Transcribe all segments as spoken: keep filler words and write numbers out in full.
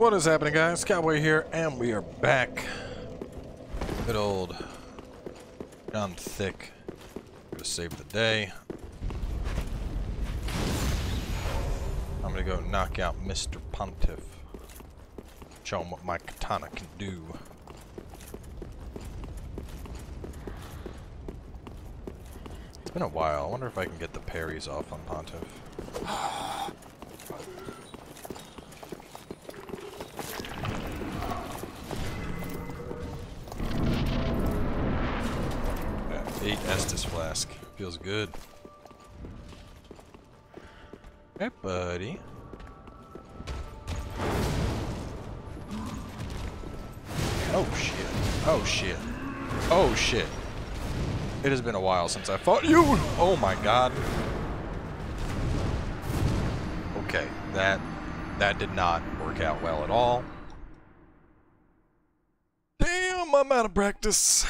What is happening, guys? Cowboy here, and we are back. Good old John Thick. Gonna save the day. I'm gonna go knock out Mister Pontiff. Show him what my katana can do. It's been a while. I wonder if I can get the parries off on Pontiff. Eight Estus flask. Feels good. Hey, buddy. Oh shit. Oh shit. Oh shit. It has been a while since I fought you! Oh my god. Okay, that that did not work out well at all. Damn, I'm out of practice.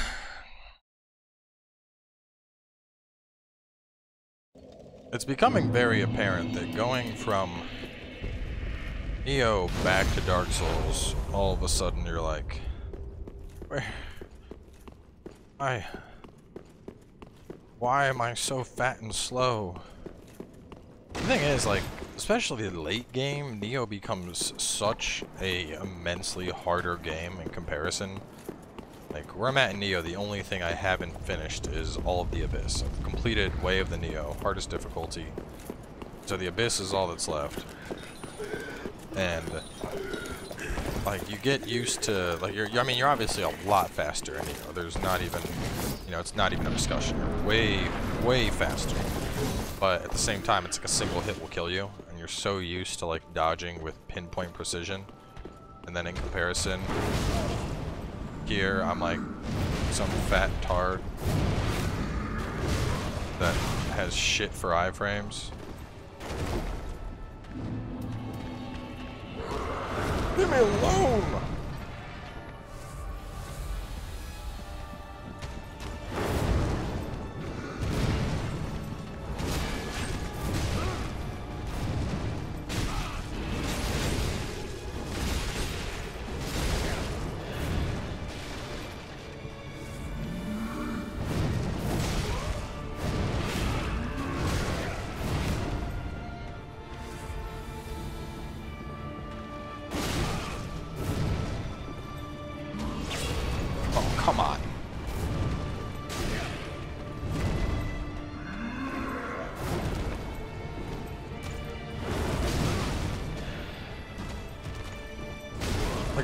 It's becoming very apparent that going from Nioh back to Dark Souls, all of a sudden you're like, where? I. Why am I so fat and slow? The thing is, like, especially the late game, Nioh becomes such a immensely harder game in comparison. Like, where I'm at in Nioh, the only thing I haven't finished is all of the Abyss. I've completed Way of the Nioh, hardest difficulty. So the Abyss is all that's left. And, like, you get used to, like, you're, I mean, you're obviously a lot faster in Nioh. There's not even, you know, it's not even a discussion. You're way, way faster. But at the same time, it's like a single hit will kill you. And you're so used to, like, dodging with pinpoint precision. And then in comparison... Here, I'm like some fat tard that has shit for iframes. Leave me alone!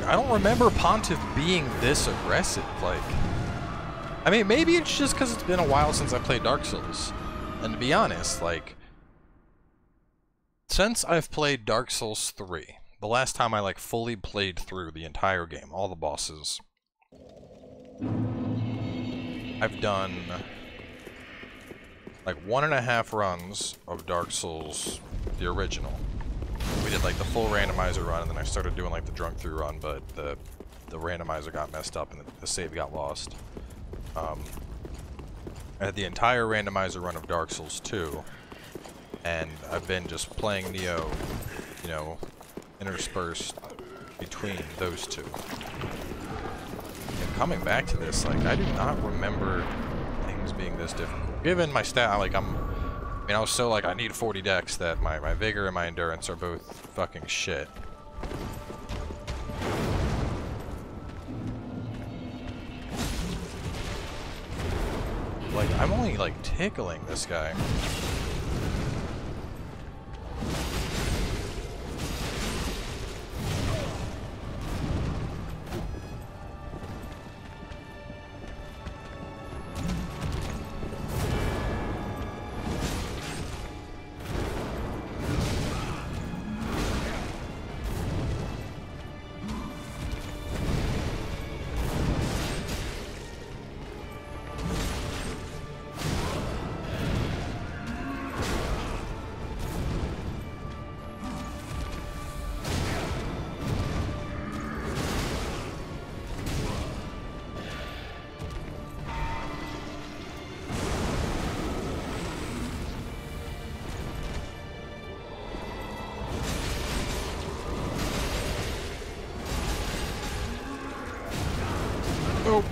I don't remember Pontiff being this aggressive, like... I mean, maybe it's just because it's been a while since I played Dark Souls. And to be honest, like... Since I've played Dark Souls three, the last time I, like, fully played through the entire game, all the bosses... I've done... like, one and a half runs of Dark Souls, the original. We did like the full randomizer run, and then I started doing like the drunk through run, but the the randomizer got messed up and the, the save got lost. Um, I had the entire randomizer run of Dark Souls two, and I've been just playing Nioh, you know, interspersed between those two. And coming back to this, like I do not remember things being this difficult. Given my stat, like I'm. I mean, I was so like, I need forty decks that my, my vigor and my endurance are both fucking shit. Like, I'm only like tickling this guy. Oh.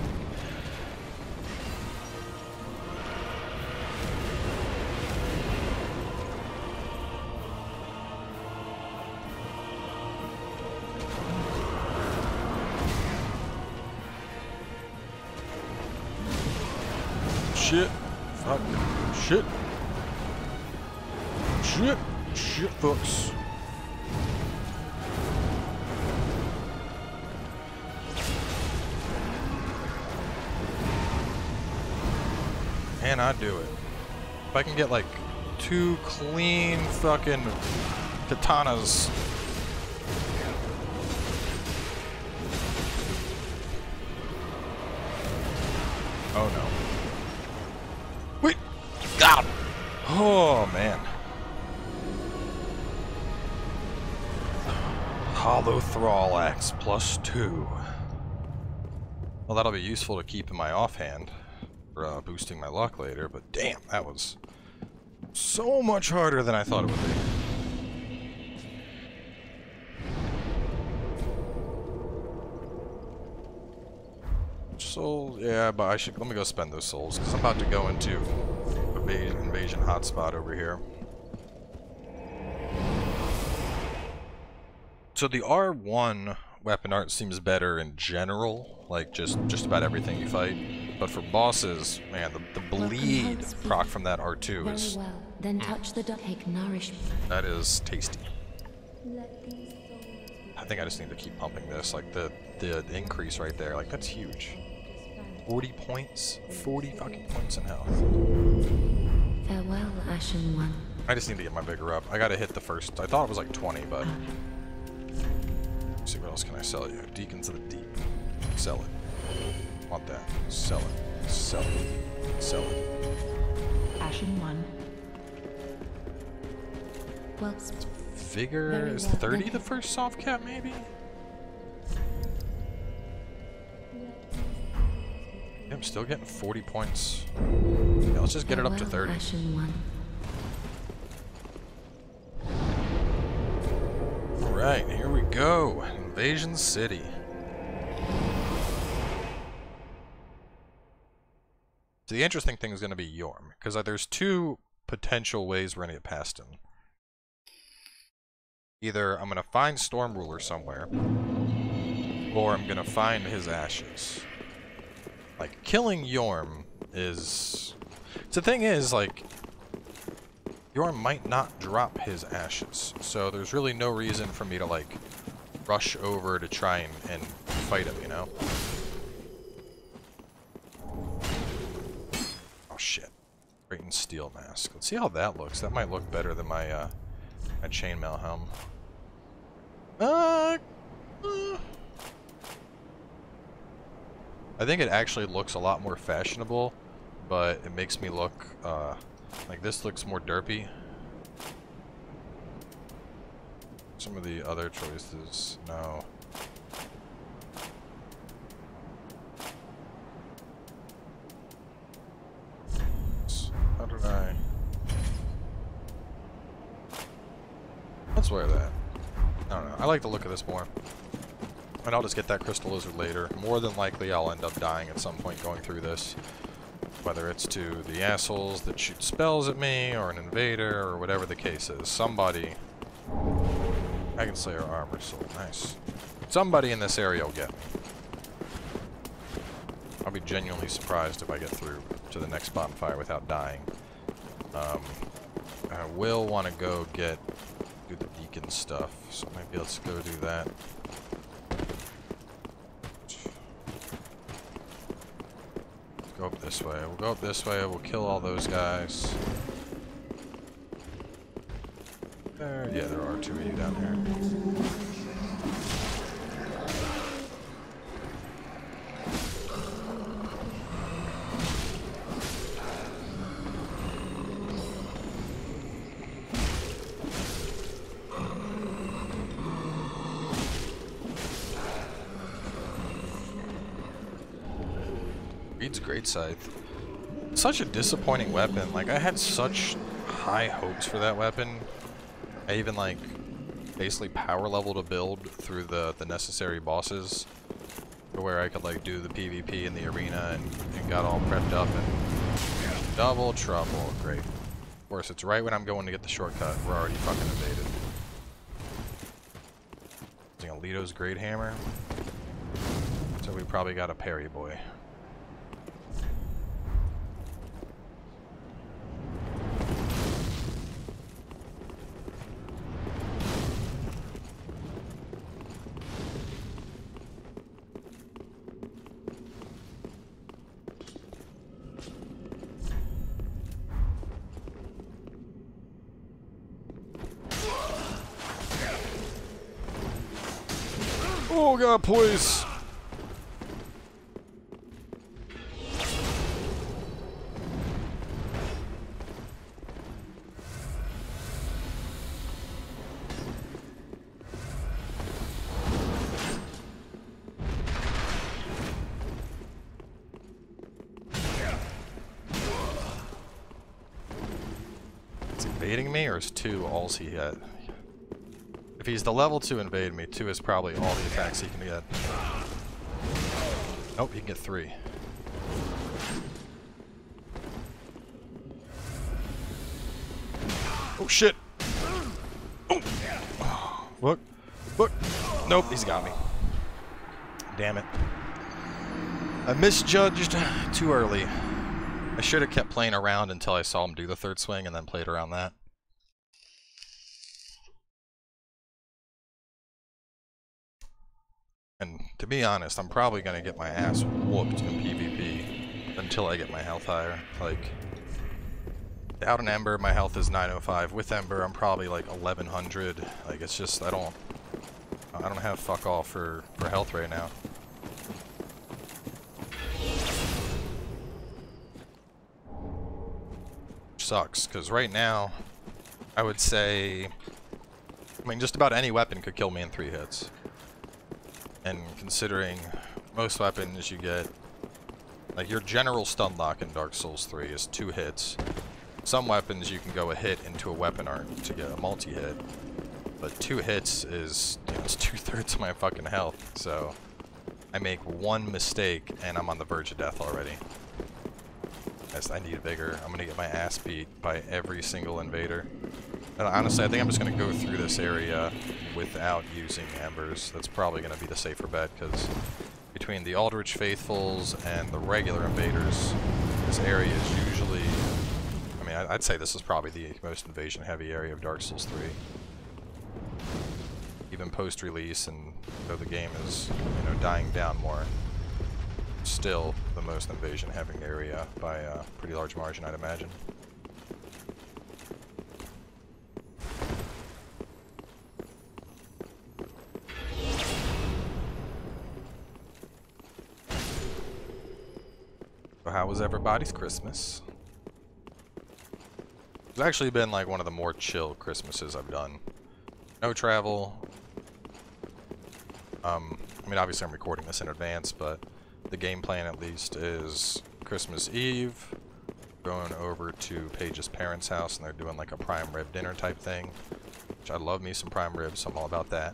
Shit. Fuck. Shit. Shit. Shit, folks. Can I do it? If I can get like two clean fucking katanas. Oh no. Wait! Got him! Oh man. Hollow Thrall Axe plus two. Well, that'll be useful to keep in my offhand. Uh, boosting my luck later, but damn, that was so much harder than I thought it would be. So yeah, but I should let me go spend those souls because I'm about to go into invasion, invasion hotspot over here. So the R one weapon art seems better in general, like just just about everything you fight. But for bosses, man, the, the bleed home, proc from that R two is... Well. Then touch the cake, nourish me. That is tasty. I think I just need to keep pumping this. Like, the, the, the increase right there, like, that's huge. forty points? forty fucking points in health. Farewell, Ashen One. I just need to get my vigor up. I gotta hit the first... I thought it was like twenty, but... Let's see, what else can I sell you? Deacons of the Deep. Sell it. Want that. Sell it. Sell it. Sell it. Ashen One. Vigor is thirty the first soft cap, maybe? Yeah, I'm still getting forty points. Yeah, let's just get it up to thirty. Alright, here we go. Invasion City. So the interesting thing is going to be Yorm, because uh, there's two potential ways we're going to get past him. Either I'm going to find Storm Ruler somewhere, or I'm going to find his ashes. Like, killing Yorm is... So the thing is, like, Yorm might not drop his ashes, so there's really no reason for me to, like, rush over to try and, and fight him, you know? Oh shit. Great steel mask. Let's see how that looks. That might look better than my uh my chainmail helm. Uh, uh I think it actually looks a lot more fashionable, but it makes me look uh like this looks more derpy. Some of the other choices, no. How did I... Let's wear that. I don't know. I like the look of this more. And I'll just get that crystal lizard later. More than likely, I'll end up dying at some point going through this. Whether it's to the assholes that shoot spells at me, or an invader, or whatever the case is. Somebody... I can Slayer Armor, so nice. Somebody in this area will get me. I'll be genuinely surprised if I get through to the next bonfire without dying. Um, I will want to go get do the deacon stuff, so maybe let's go do that. Let's go up this way. We'll go up this way. We'll kill all those guys. There, yeah, there are two of you down here. Reed's Great Scythe. Such a disappointing weapon. Like, I had such high hopes for that weapon. I even, like, basically power leveled a build through the, the necessary bosses. where I could like do the PvP in the arena and, and got all prepped up and double trouble. Great. Of course, it's right when I'm going to get the shortcut. We're already fucking invaded. Using Alito's Great Hammer. So we probably got a parry boy. Oh god, please! Is he invading me, or is two alls he had? If he's the level two invade me, two is probably all the attacks he can get. Nope, he can get three. Oh shit! Oh. Look, look! Nope, he's got me. Damn it. I misjudged too early. I should have kept playing around until I saw him do the third swing and then played around that. And to be honest, I'm probably going to get my ass whooped in PvP until I get my health higher. Like, without an Ember, my health is nine oh five. With Ember, I'm probably like eleven hundred. Like, it's just, I don't, I don't have fuck all for, for health right now. Which sucks, because right now, I would say, I mean, just about any weapon could kill me in three hits. And considering most weapons you get, like your general stun lock in Dark Souls three is two hits. Some weapons you can go a hit into a weapon art to get a multi-hit, but two hits is, you know, it's two-thirds of my fucking health, so I make one mistake and I'm on the verge of death already. Yes, I need vigor. I'm gonna get my ass beat by every single invader. And honestly, I think I'm just going to go through this area without using Embers. That's probably going to be the safer bet, because between the Aldrich Faithfuls and the regular invaders, this area is usually... I mean, I'd say this is probably the most invasion-heavy area of Dark Souls three. Even post-release, and though the game is, you know, dying down more, still the most invasion-heavy area by a pretty large margin, I'd imagine. How was everybody's Christmas? It's actually been like one of the more chill Christmases I've done. No travel. Um, I mean, obviously I'm recording this in advance, but the game plan at least is Christmas Eve, going over to Paige's parents' house, and they're doing like a prime rib dinner type thing, which I love me some prime ribs, so I'm all about that.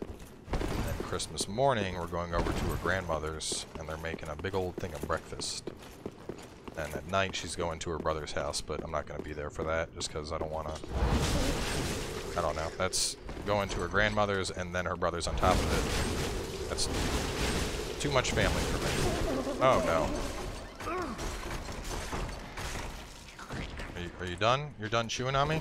And then Christmas morning, we're going over to her grandmother's, and they're making a big old thing of breakfast. And at night, she's going to her brother's house, but I'm not going to be there for that, just because I don't want to... I don't know. That's going to her grandmother's, and then her brother's on top of it. That's too much family for me. Oh, no. Are you, are you done? You're done chewing on me?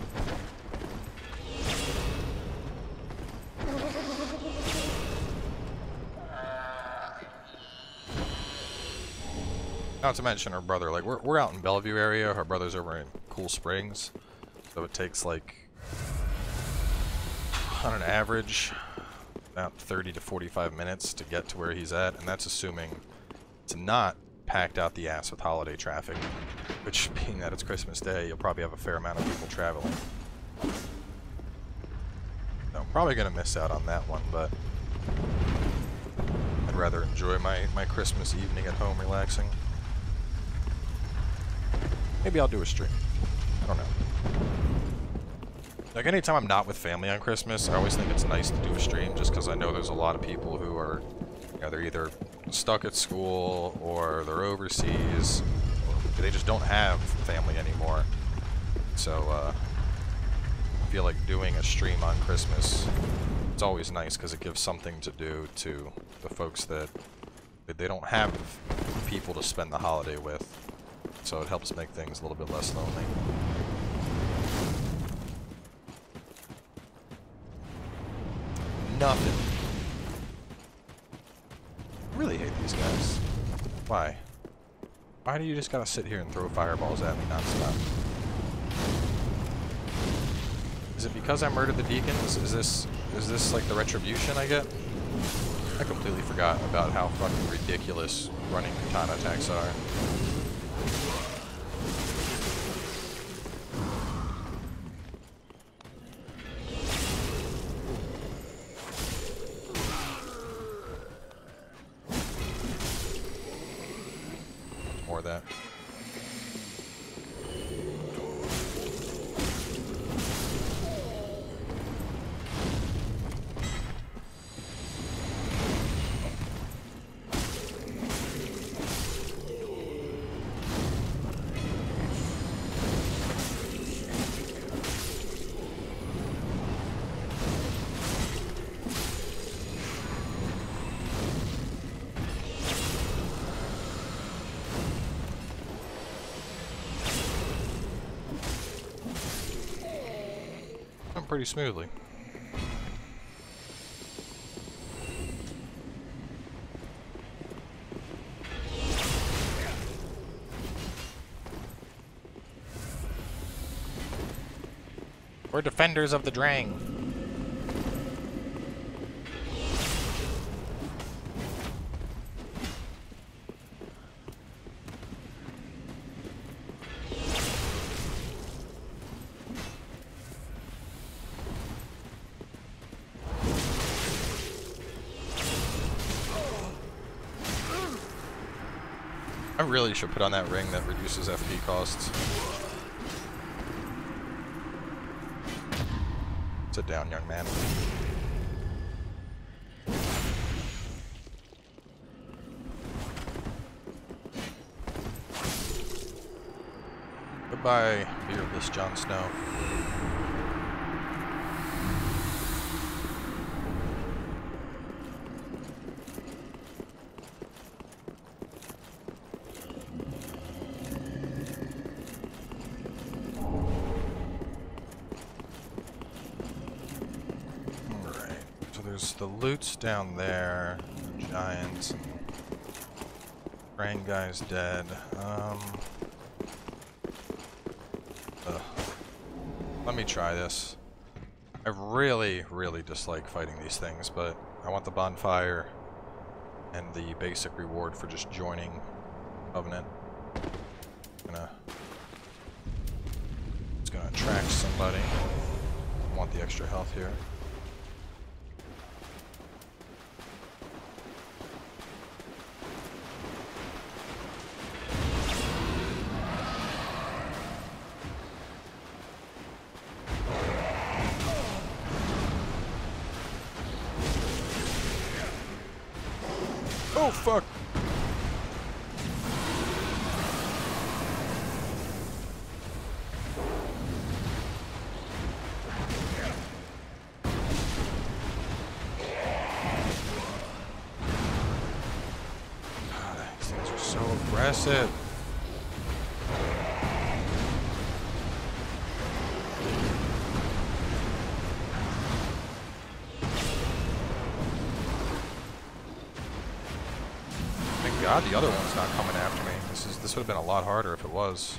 Not to mention her brother, like, we're, we're out in Bellevue area, her brother's over in Cool Springs, so it takes, like, on an average, about thirty to forty-five minutes to get to where he's at, and that's assuming it's not packed out the ass with holiday traffic, which, being that it's Christmas Day, you'll probably have a fair amount of people traveling. So I'm probably going to miss out on that one, but I'd rather enjoy my, my Christmas evening at home relaxing. Maybe I'll do a stream. I don't know. Like, anytime I'm not with family on Christmas, I always think it's nice to do a stream, just because I know there's a lot of people who are You know, they're either stuck at school or they're overseas. Or they just don't have family anymore. So uh, I feel like doing a stream on Christmas, it's always nice because it gives something to do to the folks that, that they don't have people to spend the holiday with. So it helps make things a little bit less lonely. Nothing. I really hate these guys. Why? Why do you just gotta sit here and throw fireballs at me nonstop? Is it because I murdered the deacons? Is this is this like the retribution I get? I completely forgot about how fucking ridiculous running katana attacks are. Pretty smoothly. We're defenders of the Drang. Really should put on that ring that reduces F P costs. Sit down, young man. Goodbye, beardless Jon Snow. Down there, the giants, and Rain guy's dead. Um, ugh. Let me try this. I really, really dislike fighting these things, but I want the bonfire and the basic reward for just joining Covenant. I'm gonna, it's gonna attract somebody. I want the extra health here. Fuck. God, these things are so aggressive. God, the other one's not coming after me. This is this would have been a lot harder if it was.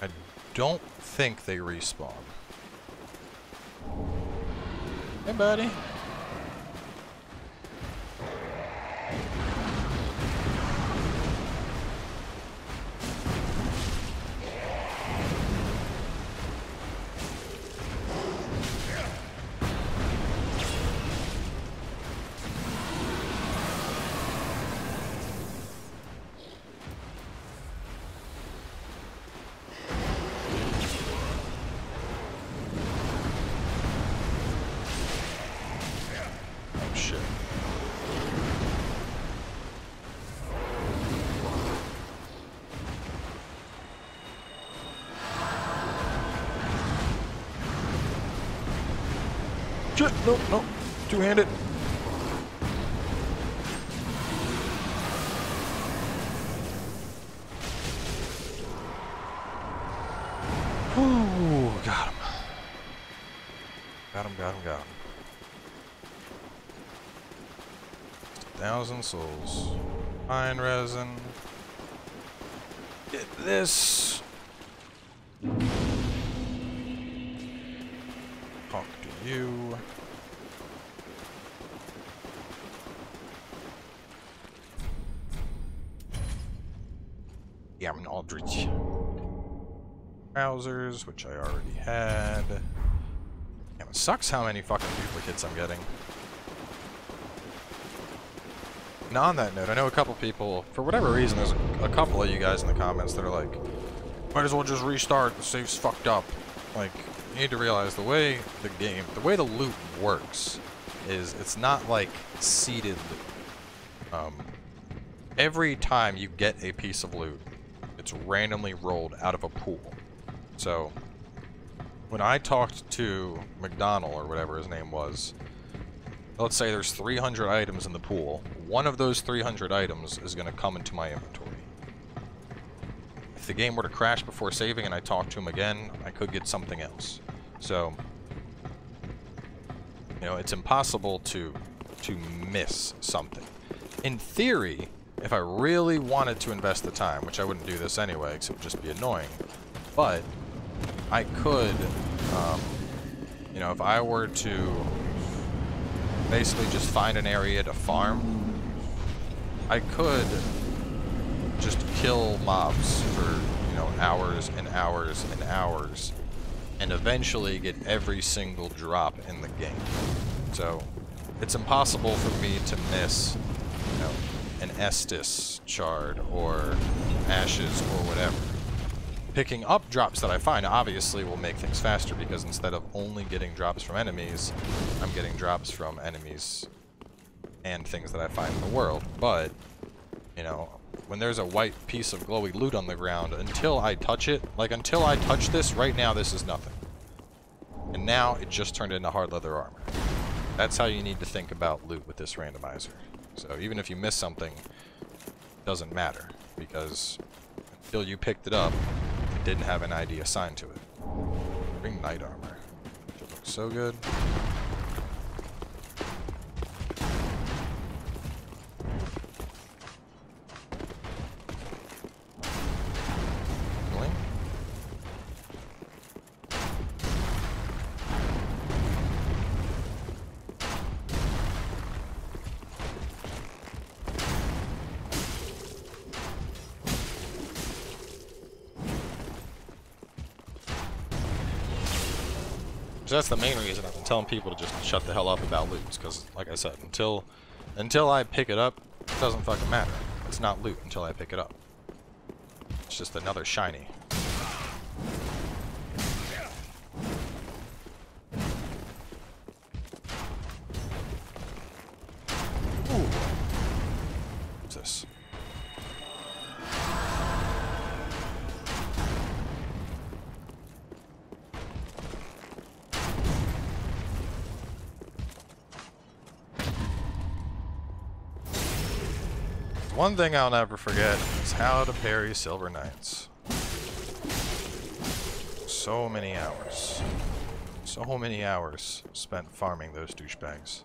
I don't think they respawn. Hey, buddy. Shit, no, no. Two-handed. Ooh, got him. Got him, got him, got him. Thousand souls. Pine resin. Get this. Talk to you. Yeah, I'm an Aldrich. Trousers, which I already had. Damn, it sucks how many fucking duplicates I'm getting. And on that note, I know a couple people, for whatever reason, there's a couple of you guys in the comments that are like, might as well just restart, the save's fucked up. Like, you need to realize the way the game, the way the loot works is it's not like seeded loot. Um, every time you get a piece of loot, it's randomly rolled out of a pool. So, when I talked to McDonald or whatever his name was, let's say there's three hundred items in the pool. One of those three hundred items is going to come into my inventory. If the game were to crash before saving and I talked to him again, I could get something else. So, you know, it's impossible to, to miss something. In theory, if I really wanted to invest the time, which I wouldn't do this anyway, because it would just be annoying, but I could, um, you know, if I were to basically just find an area to farm, I could just kill mobs for, you know, hours and hours and hours and eventually get every single drop in the game. So it's impossible for me to miss, you know, an Estus Shard or ashes or whatever. Picking up drops that I find obviously will make things faster, because instead of only getting drops from enemies, I'm getting drops from enemies and things that I find in the world. But, you know, when there's a white piece of glowy loot on the ground, until I touch it, like until I touch this, right now this is nothing. And now it just turned into hard leather armor. That's how you need to think about loot with this randomizer. So even if you miss something, it doesn't matter, because until you picked it up, didn't have an I D assigned to it. Bring knight armor. It looks so good. Blink. So that's the main reason I've been telling people to just shut the hell up about loots, because, like I said, until until I pick it up, it doesn't fucking matter. It's not loot until I pick it up. It's just another shiny. Ooh. What's this? One thing I'll never forget is how to parry Silver Knights. So many hours. So many hours spent farming those douchebags.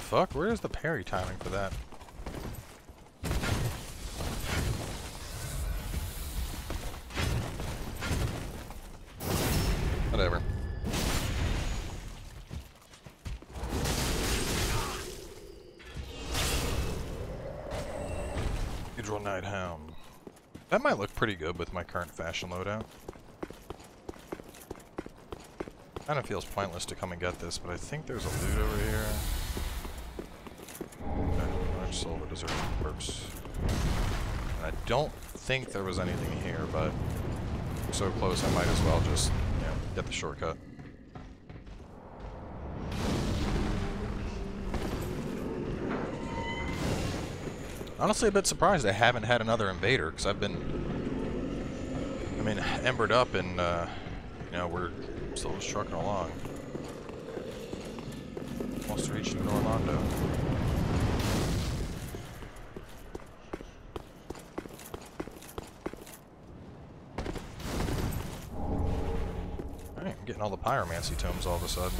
Fuck, where is the parry timing for that? Whatever. That might look pretty good with my current fashion loadout. Kind of feels pointless to come and get this, but I think there's a loot over here. Large silver deserted corpse. I don't think there was anything here, but we're so close I might as well just, you know, get the shortcut. Honestly, a bit surprised I haven't had another invader, because I've been, I mean, embered up and, uh, you know, we're still just trucking along. Almost reaching Orlando. Alright, I'm getting all the pyromancy tomes all of a sudden.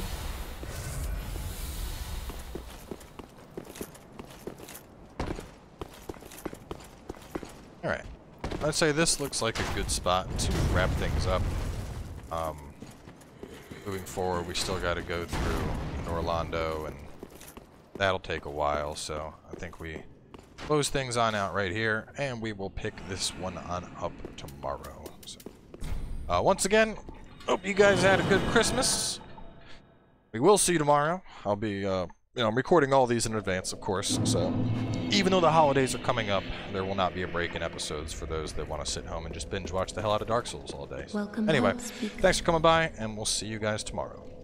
I'd say this looks like a good spot to wrap things up. Um, moving forward, we still got to go through Orlando, and that'll take a while, so I think we close things on out right here, and we will pick this one on up tomorrow. So, uh, once again, hope you guys had a good Christmas. We will see you tomorrow. I'll be uh, you know, recording all these in advance, of course, so... Even though the holidays are coming up, there will not be a break in episodes for those that want to sit home and just binge watch the hell out of Dark Souls all day. Welcome anyway, home, thanks for coming by, and we'll see you guys tomorrow.